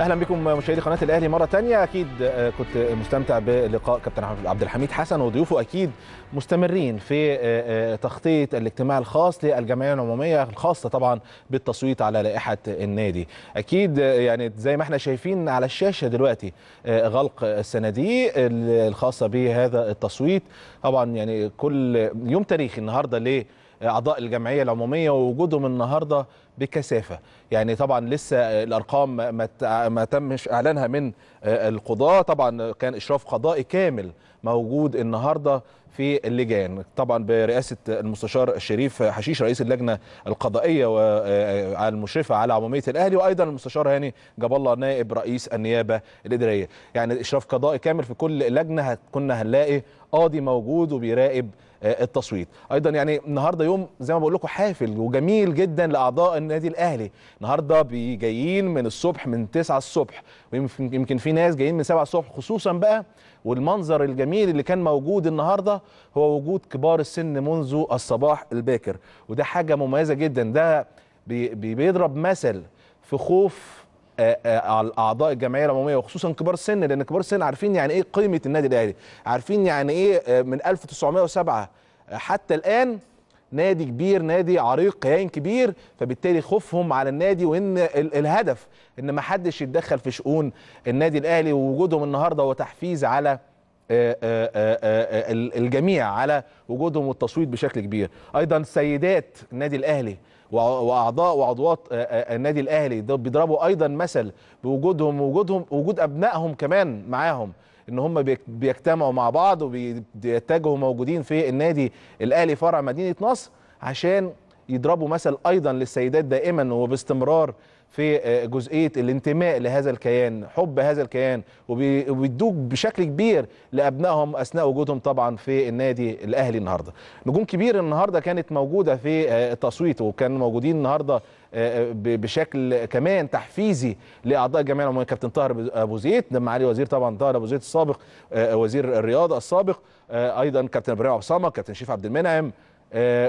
اهلا بكم مشاهدي قناه الاهلي مره ثانيه. اكيد كنت مستمتع بلقاء كابتن عبد الحميد حسن وضيوفه، اكيد مستمرين في تغطيه الاجتماع الخاص للجمعيه العموميه الخاصه طبعا بالتصويت على لائحه النادي. اكيد يعني زي ما احنا شايفين على الشاشه دلوقتي غلق الصناديق الخاصه بهذا التصويت. طبعا يعني كل يوم تاريخي النهارده لأعضاء الجمعيه العموميه ووجودهم النهارده بكثافه. يعني طبعا لسه الارقام ما تمش اعلانها من القضاه، طبعا كان اشراف قضائي كامل موجود النهارده في اللجان، طبعا برئاسه المستشار الشريف حشيش رئيس اللجنه القضائيه والمشرفه على عموميه الاهلي، وايضا المستشار هاني جاب الله نائب رئيس النيابه الاداريه. يعني اشراف قضائي كامل في كل لجنه، كنا هنلاقي قاضي موجود وبيراقب التصويت. ايضا يعني النهارده يوم زي ما بقول لكم حافل وجميل جدا لاعضاء النادي الاهلي. النهارده جايين من الصبح من 9 الصبح، ويمكن في ناس جايين من 7 الصبح خصوصا بقى. والمنظر الجميل اللي كان موجود النهارده هو وجود كبار السن منذ الصباح الباكر، وده حاجه مميزه جدا. ده بيضرب مثل في خوف على اعضاء الجمعيه العموميه وخصوصا كبار السن، لان كبار السن عارفين يعني ايه قيمه النادي الاهلي، عارفين يعني ايه من 1907 حتى الان نادي كبير، نادي عريق، كيان كبير. فبالتالي خوفهم على النادي وان الهدف ان ما حدش يتدخل في شؤون النادي الاهلي، ووجودهم النهارده هو تحفيز على الجميع على وجودهم والتصويت بشكل كبير. ايضا سيدات النادي الاهلي واعضاء وعضوات النادي الاهلي بيضربوا ايضا مثل بوجودهم ووجود ابنائهم كمان معاهم، ان هم بيجتمعوا مع بعض وبيتجهوا موجودين في النادي الاهلي فرع مدينه نصر عشان يضربوا مثل ايضا للسيدات دائما وباستمرار في جزئيه الانتماء لهذا الكيان، حب هذا الكيان، وبيدوك بشكل كبير لابنائهم اثناء وجودهم طبعا في النادي الاهلي النهارده. نجوم كبير النهارده كانت موجوده في التصويت، وكانوا موجودين النهارده بشكل كمان تحفيزي لاعضاء الجمعيه العموميه. كابتن طاهر ابو زيت ده معالي وزير، طبعا طاهر ابو زيت السابق وزير الرياضه السابق، ايضا كابتن أبريع عبصامة، كابتن شيف عبد المنعم،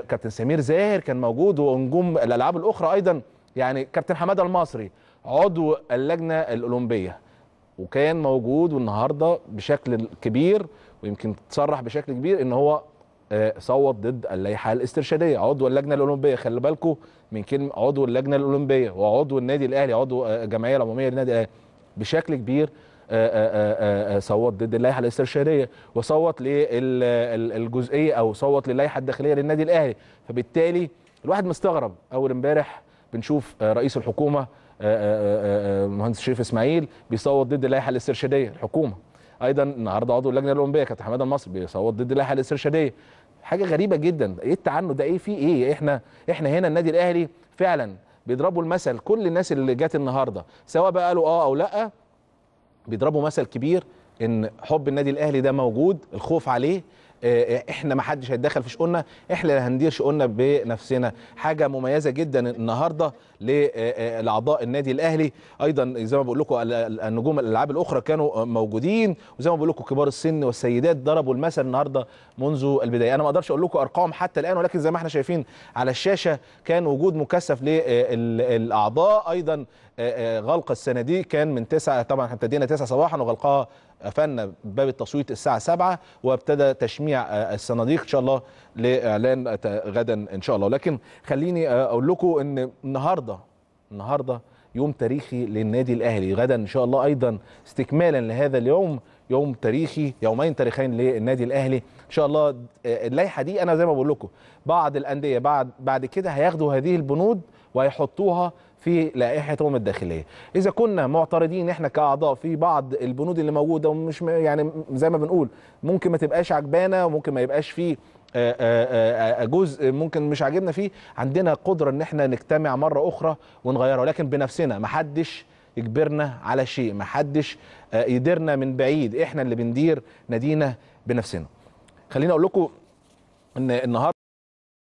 كابتن سمير زاهر كان موجود، ونجوم الالعاب الاخرى ايضا. يعني كابتن حماده المصري عضو اللجنه الاولمبيه وكان موجود والنهارده بشكل كبير، ويمكن تصرح بشكل كبير ان هو صوت ضد اللائحه الاسترشاديه. عضو اللجنه الاولمبيه، خلي بالكم من كلمه عضو اللجنه الاولمبيه وعضو النادي الاهلي، عضو الجمعيه العموميه للنادي الاهلي، بشكل كبير صوت ضد اللائحه الاسترشاديه وصوت للجزئيه او صوت للائحه الداخليه للنادي الاهلي. فبالتالي الواحد مستغرب، اول امبارح بنشوف رئيس الحكومه المهندس الشريف اسماعيل بيصوت ضد اللائحه الاسترشاديه الحكومه، ايضا النهارده عضو اللجنه الاولمبيه كابتن حماده المصري بيصوت ضد اللائحه الاسترشاديه. حاجه غريبه جدا، ايه التعنت ده، ايه في ايه؟ احنا هنا النادي الاهلي فعلا بيضربوا المثل. كل الناس اللي جت النهارده سواء بقى قالوا اه او لا بيضربوا مثل كبير ان حب النادي الاهلي ده موجود، الخوف عليه، احنا ما حدش هيتدخل في شؤوننا، احنا اللي هندير شؤوننا بنفسنا. حاجه مميزه جدا النهارده لاعضاء النادي الاهلي. ايضا زي ما بقول لكم النجوم الالعاب الاخرى كانوا موجودين، وزي ما بقول لكم كبار السن والسيدات ضربوا المثل النهارده منذ البدايه. انا ما اقدرش اقول لكم ارقام حتى الان، ولكن زي ما احنا شايفين على الشاشه كان وجود مكثف للاعضاء. ايضا غلق الصناديق كان من 9، طبعا احنا ابتدينا 9 صباحا وغلقها قفلنا باب التصويت الساعة 7، وابتدى تشميع الصناديق إن شاء الله لإعلان غدا إن شاء الله. لكن خليني أقول لكم إن النهاردة يوم تاريخي للنادي الأهلي، غدا إن شاء الله أيضا استكمالا لهذا اليوم يوم تاريخي، يومين تاريخيين للنادي الأهلي إن شاء الله. اللائحة دي أنا زي ما بقول لكم بعض الأندية بعد كده هياخدوا هذه البنود وهيحطوها في لائحتهم الداخليه. اذا كنا معترضين احنا كاعضاء في بعض البنود اللي موجوده ومش يعني زي ما بنقول ممكن ما تبقاش عجبانا، وممكن ما يبقاش فيه جزء ممكن مش عاجبنا فيه، عندنا قدره ان احنا نجتمع مره اخرى ونغيرها، لكن بنفسنا، ما حدش يجبرنا على شيء، ما حدش يديرنا من بعيد، احنا اللي بندير نادينا بنفسنا. خليني اقول لكم ان النهارده